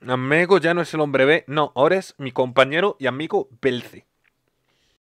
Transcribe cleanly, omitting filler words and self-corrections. Namego ya no es el hombre B. No, ahora es mi compañero y amigo Beelce.